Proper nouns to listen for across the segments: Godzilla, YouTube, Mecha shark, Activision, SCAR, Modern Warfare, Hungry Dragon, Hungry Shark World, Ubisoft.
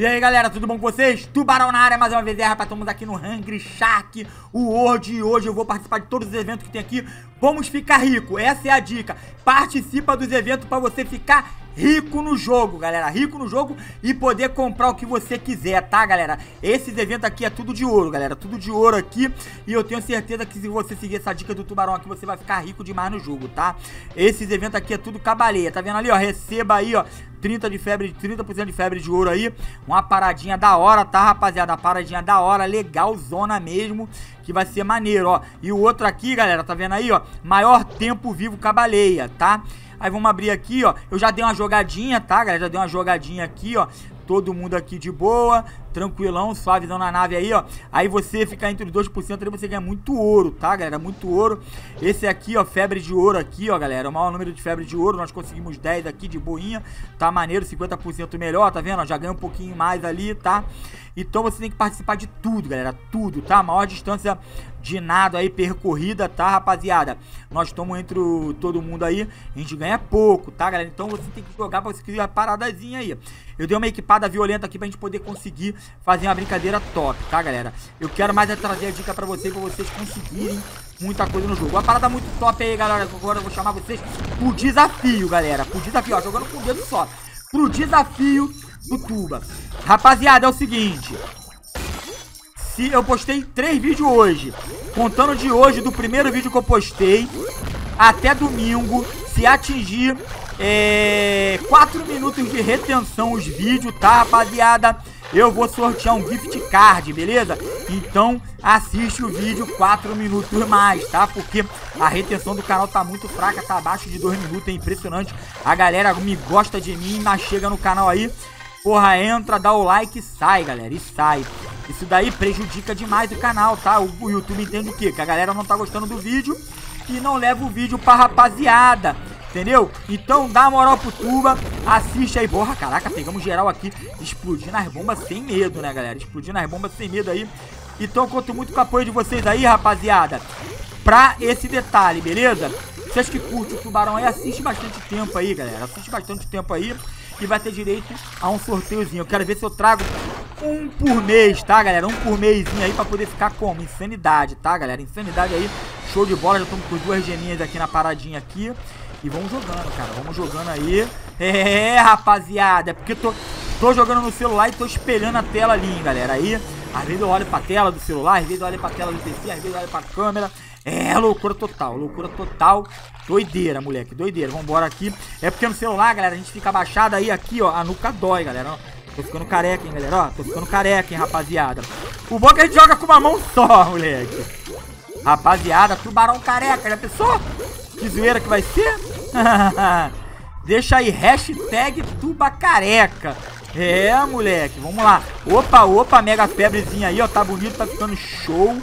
E aí galera, tudo bom com vocês? Tubarão na área mais uma vez, rapaz, estamos aqui no Hungry Shark World e hoje eu vou participar de todos os eventos que tem aqui. Vamos ficar rico, essa é a dica, participa dos eventos para você ficar rico no jogo, galera, rico no jogo e poder comprar o que você quiser, tá, galera? Esses eventos aqui é tudo de ouro, galera, tudo de ouro aqui. E eu tenho certeza que se você seguir essa dica do tubarão aqui, você vai ficar rico demais no jogo, tá? Esses eventos aqui é tudo cabaleia, tá vendo ali, ó? Receba aí, ó, 30% de febre de ouro aí. Uma paradinha da hora, tá, rapaziada? Uma paradinha da hora, legal, zona mesmo, que vai ser maneiro, ó. E o outro aqui, galera, tá vendo aí, ó? Maior tempo vivo cabaleia, tá? Aí vamos abrir aqui, ó. Eu já dei uma jogadinha, tá, galera? Já dei uma jogadinha aqui, ó. Todo mundo aqui de boa, tranquilão, suavezão na nave aí, ó. Aí você fica entre os 2%, aí você ganha muito ouro, tá, galera? Muito ouro. Esse aqui, ó, febre de ouro aqui, ó, galera. O maior número de febre de ouro, nós conseguimos 10 aqui de boinha. Tá maneiro, 50% melhor, tá vendo? Ó, já ganha um pouquinho mais ali, tá? Então você tem que participar de tudo, galera, tudo, tá? Maior distância de nado aí percorrida, tá, rapaziada? Nós estamos entre todo mundo aí, a gente ganha pouco, tá, galera? Então você tem que jogar pra você criar uma paradazinha aí. Eu dei uma equipada violenta aqui pra gente poder conseguir fazer uma brincadeira top, tá, galera? Eu quero mais é trazer a dica pra vocês conseguirem muita coisa no jogo. Uma parada muito top aí, galera. Agora eu vou chamar vocês pro desafio, galera. Pro desafio, ó, jogando com o dedo só. Pro desafio do Tuba. Rapaziada, é o seguinte. Se eu postei 3 vídeos hoje, contando de hoje, do primeiro vídeo que eu postei até domingo, se atingir 4 minutos de retenção os vídeos, tá, rapaziada? Eu vou sortear um gift card, beleza? Então assiste o vídeo 4 minutos mais, tá? Porque a retenção do canal tá muito fraca, tá abaixo de 2 minutos, é impressionante. A galera me gosta de mim, mas chega no canal aí, porra, entra, dá o like e sai, galera, e sai. Isso daí prejudica demais o canal, tá? O YouTube entende o quê? Que a galera não tá gostando do vídeo e não leva o vídeo pra rapaziada, entendeu? Então dá uma moral pro Tuba, assiste aí. Porra, caraca, pegamos geral aqui, explodindo as bombas sem medo, né, galera? Explodindo as bombas sem medo aí. Então eu conto muito com o apoio de vocês aí, rapaziada, pra esse detalhe, beleza? Vocês que curtem o Tubarão aí, assiste bastante tempo aí, galera. Assiste bastante tempo aí e vai ter direito a um sorteiozinho. Eu quero ver se eu trago um por mês, tá, galera? Um por mêsinho aí pra poder ficar como? Insanidade, tá, galera? Insanidade aí, show de bola. Já estamos com 2 geminhas aqui na paradinha aqui. E vamos jogando, cara, vamos jogando aí. É, rapaziada, é porque tô jogando no celular e tô espelhando a tela ali, hein, galera. Aí, às vezes eu olho pra tela do celular, às vezes eu olho pra tela do PC, às vezes eu olho pra câmera. É, loucura total, loucura total. Doideira, moleque, doideira. Vambora aqui. É porque no celular, galera, a gente fica abaixado aí, aqui, ó, a nuca dói, galera, ó. Tô ficando careca, hein, galera, ó, tô ficando careca, hein, rapaziada. O bom é que a gente joga com uma mão só, moleque. Rapaziada, tubarão careca, já pensou? Que zoeira que vai ser? Deixa aí, hashtag tubacareca. É, moleque, vamos lá. Opa, opa, mega febrezinha aí, ó, tá bonito, tá ficando show.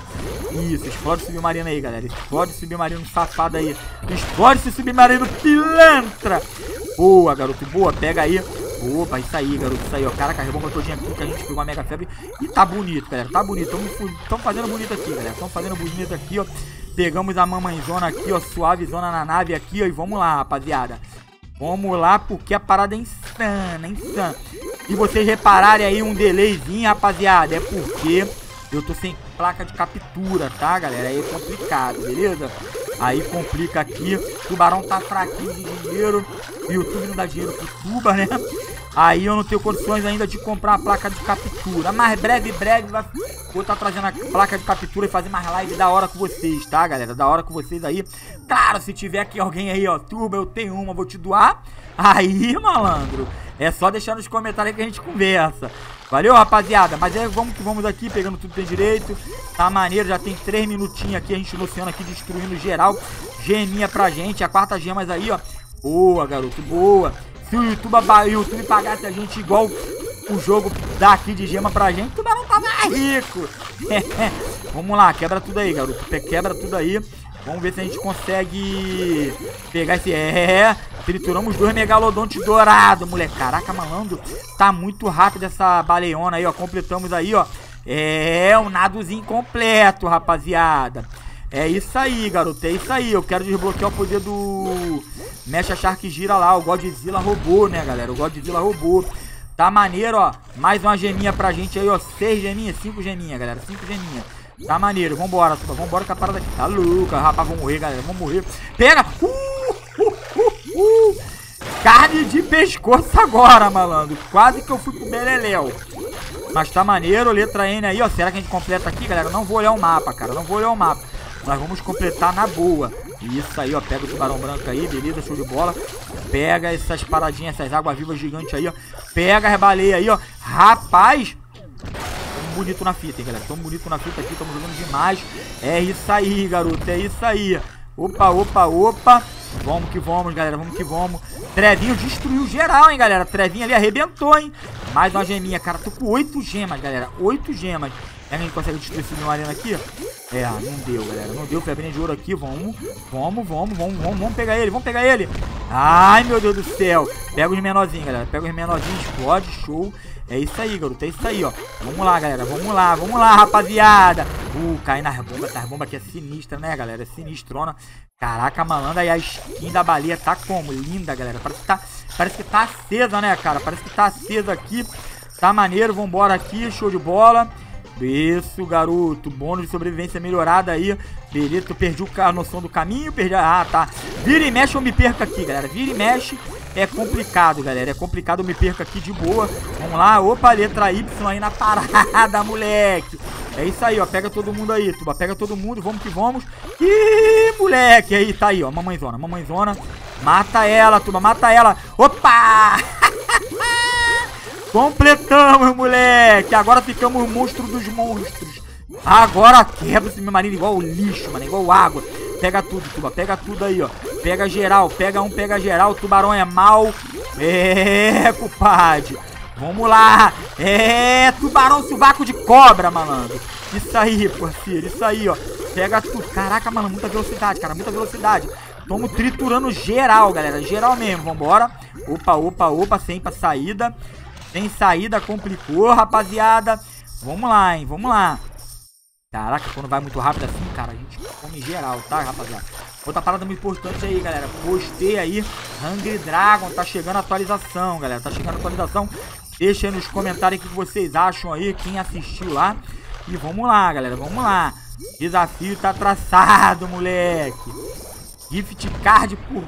Isso, explode o submarino aí, galera. Explode o submarino safado aí. Explode esse submarino pilantra. Boa, garoto, boa, pega aí. Opa, isso aí, garoto, isso aí, ó. Caraca, rebomba todinha aqui que a gente pegou a mega febre. E tá bonito, galera, tá bonito. Tão fazendo bonito aqui, galera, tão fazendo bonito aqui, ó. Pegamos a mamãezona aqui, ó, suavezona na nave aqui, ó. E vamos lá, rapaziada, vamos lá, porque a parada é insana, insana. E vocês repararem aí um delayzinho, rapaziada, é porque eu tô sem placa de captura, tá, galera? Aí é complicado, beleza? Aí complica aqui. Tubarão tá fraquinho de dinheiro. O YouTube não dá dinheiro pro Tuba, né? Aí eu não tenho condições ainda de comprar uma placa de captura. Mas breve, breve, vou tá trazendo a placa de captura e fazer mais live da hora com vocês, tá, galera? Da hora com vocês aí. Claro, se tiver aqui alguém aí, ó, Tuba, eu tenho uma, vou te doar. Aí, malandro, é só deixar nos comentários aí que a gente conversa. Valeu, rapaziada, mas é vamos que vamos aqui, pegando tudo que tem direito. Tá maneiro, já tem 3 minutinhos aqui, a gente no oceano aqui, destruindo geral. Geminha pra gente, a 4ª gemas aí, ó. Boa, garoto, boa. Se o YouTube pagasse a gente igual o jogo daqui de gema pra gente, o Tubarão tava rico. Vamos lá, quebra tudo aí, garoto, quebra tudo aí. Vamos ver se a gente consegue pegar esse... É, trituramos 2 megalodontes dourados, moleque. Caraca, malandro, tá muito rápido essa baleiona aí, ó. Completamos aí, ó. É, um nadozinho completo, rapaziada. É isso aí, garoto, é isso aí. Eu quero desbloquear o poder do Mecha Shark gira lá, o Godzilla roubou, né, galera? O Godzilla roubou. Tá maneiro, ó. Mais uma geminha pra gente aí, ó. 6 geminhas, 5 geminhas, galera. 5 geminhas. Tá maneiro. Vambora, suba. Vambora que a parada aqui tá louca. Rapaz, vamos morrer, galera. Vamos morrer. Pega! Carne de pescoço agora, malandro. Quase que eu fui pro beleléu. Mas tá maneiro. Letra N aí, ó. Será que a gente completa aqui, galera? Eu não vou olhar o mapa, cara. Eu não vou olhar o mapa. Nós vamos completar na boa. Isso aí, ó. Pega o tubarão branco aí. Beleza, show de bola. Pega essas paradinhas, essas águas-vivas gigantes aí, ó. Pega as baleias aí, ó. Rapaz! Tamo bonito na fita, hein, galera. Tamo bonito na fita aqui. Tamo jogando demais. É isso aí, garoto. É isso aí. Opa, opa, opa. Vamos que vamos, galera. Vamos que vamos. Trevinho destruiu geral, hein, galera. Trevinho ali arrebentou, hein. Mais uma geminha, cara. Tô com 8 gemas, galera. 8 gemas. Será que a gente consegue destruir esse meu arena aqui? É, não deu, galera. Não deu. Febrinha de ouro aqui. Vamos pegar ele. Vamos pegar ele. Ai, meu Deus do céu. Pega os menorzinhos, galera. Pega os menorzinhos. Explode. Show. É isso aí, garoto. É isso aí, ó. Vamos lá, galera. Vamos lá, rapaziada. Cai nas bombas. As bombas aqui é sinistra, né, galera? É sinistrona. Caraca, malandra. E a skin da baleia tá como? Linda, galera. Parece que tá acesa, né, cara? Parece que tá acesa aqui. Tá maneiro. Vambora aqui. Show de bola. Isso, garoto. Bônus de sobrevivência melhorada aí. Beleza, eu perdi a noção do caminho. Ah, tá. Vira e mexe, eu me perco aqui, galera. Vira e mexe. É complicado, galera. É complicado, eu me perco aqui de boa. Vamos lá. Opa, letra Y aí na parada, moleque. É isso aí, ó. Pega todo mundo aí, Tuba. Pega todo mundo. Vamos que vamos. Ih, moleque. Aí, tá aí, ó. Mamãezona, mamãezona. Mata ela, Tuba. Mata ela. Opa! Completamos, moleque. Agora ficamos o monstro dos monstros. Agora quebra o submarino igual o lixo, mano. Igual água. Pega tudo, Tuba. Pega tudo aí, ó. Pega geral. Pega geral. O tubarão é mal. É, compadre. Vamos lá. É, tubarão sovaco de cobra, malandro. Isso aí, parceiro. Isso aí, ó. Pega tudo. Caraca, mano. Muita velocidade, cara. Muita velocidade. Estamos triturando geral, galera. Geral mesmo. Vambora. Opa, opa, opa. Sem pra saída. Sem saída, complicou, rapaziada. Vamos lá, hein, vamos lá. Caraca, quando vai muito rápido assim, cara, a gente come geral, tá, rapaziada? Outra parada muito importante aí, galera. Postei aí, Hungry Dragon. Tá chegando a atualização, galera. Tá chegando a atualização. Deixa aí nos comentários o que vocês acham aí, quem assistiu lá. E vamos lá, galera, vamos lá. Desafio tá traçado, moleque. Gift card por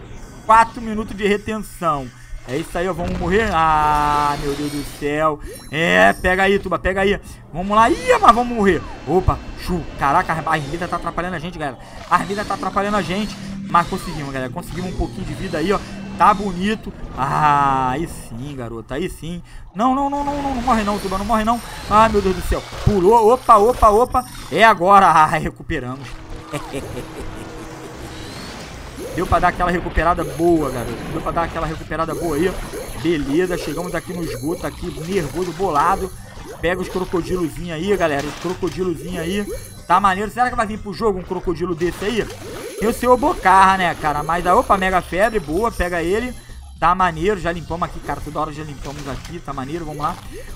4 minutos de retenção. É isso aí, ó. Vamos morrer. Ah, meu Deus do céu. É, pega aí, Tuba. Pega aí. Vamos lá. Ih, mas vamos morrer. Opa, chu. Caraca, a armida tá atrapalhando a gente, galera. A armida tá atrapalhando a gente. Mas conseguimos, galera. Conseguimos um pouquinho de vida aí, ó. Tá bonito. Ah, aí sim, garota. Aí sim. Não, não, não, não, não. Não morre não, Tuba. Não morre não. Ah, meu Deus do céu. Pulou. Opa, opa, opa. É agora. Ah, recuperamos. Deu pra dar aquela recuperada boa, galera. Deu pra dar aquela recuperada boa aí. Beleza, chegamos aqui no esgoto aqui, nervoso, bolado. Pega os crocodilozinhos aí, galera. Os crocodilozinhos aí. Tá maneiro. Será que vai vir pro jogo um crocodilo desse aí? Tem o seu bocarra, né, cara? Mas dá, opa, mega febre, boa, pega ele. Tá maneiro, já limpamos aqui, cara. Toda hora já limpamos aqui, tá maneiro, vamos lá.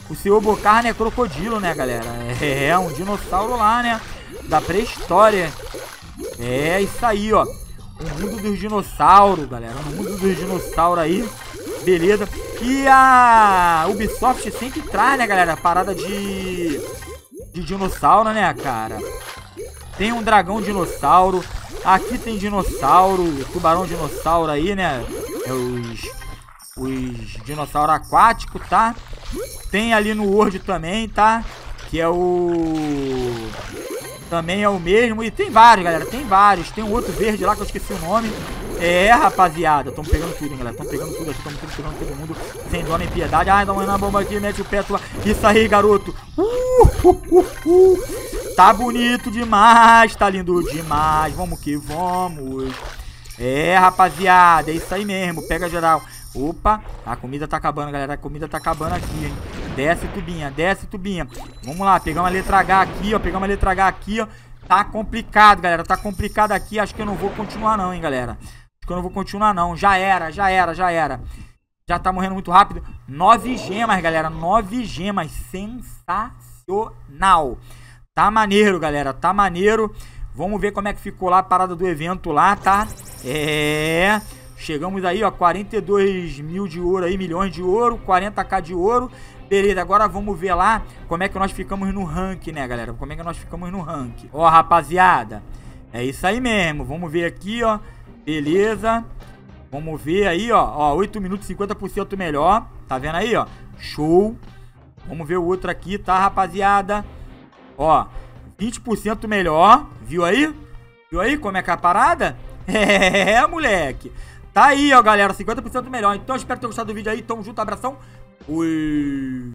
O seu bocarra, né, crocodilo, né, galera? É, um dinossauro lá, né? Da pré-história. É, isso aí, ó. O mundo dos dinossauros, galera. O mundo dos dinossauros aí. Beleza. E a Ubisoft sempre traz, né, galera? Parada de dinossauro, né, cara? Tem um dragão dinossauro. Aqui tem dinossauro. Tubarão dinossauro aí, né? É os dinossauros aquáticos, tá? Tem ali no World também, tá? Que é o... Também é o mesmo. E tem vários, galera. Tem vários. Tem um outro verde lá que eu esqueci o nome. É, rapaziada. Tamo pegando tudo, hein, galera. Tamo pegando tudo aqui. Tamo pegando todo mundo sem dó nem piedade. Ai, dá uma bomba aqui. Mete o pé. Tua... Isso aí, garoto. Tá bonito demais. Tá lindo demais. Vamos que vamos. É, rapaziada. É isso aí mesmo. Pega geral. Opa. A comida tá acabando, galera. A comida tá acabando aqui, hein. Desce, Tubinha. Desce, Tubinha. Vamos lá. Pegamos a letra H aqui, ó. Pegamos a letra H aqui, ó. Tá complicado, galera. Tá complicado aqui. Acho que eu não vou continuar não, hein, galera. Acho que eu não vou continuar não. Já era, já era, já era. Já tá morrendo muito rápido. 9 gemas, galera. 9 gemas. Sensacional. Tá maneiro, galera. Tá maneiro. Vamos ver como é que ficou lá a parada do evento lá, tá? É... Chegamos aí, ó, 42 mil de ouro aí, milhões de ouro, 40k de ouro. Beleza, agora vamos ver lá como é que nós ficamos no rank, né, galera? Como é que nós ficamos no rank. Ó, rapaziada, é isso aí mesmo. Vamos ver aqui, ó. Beleza. Vamos ver aí, ó. Ó, 8 minutos, 50% melhor. Tá vendo aí, ó? Show. Vamos ver o outro aqui, tá, rapaziada? Ó, 20% melhor. Viu aí? Viu aí como é que é a parada? É, moleque. Tá aí, ó, galera. 50% melhor. Então, espero ter gostado do vídeo aí. Tamo junto, abração. Ui.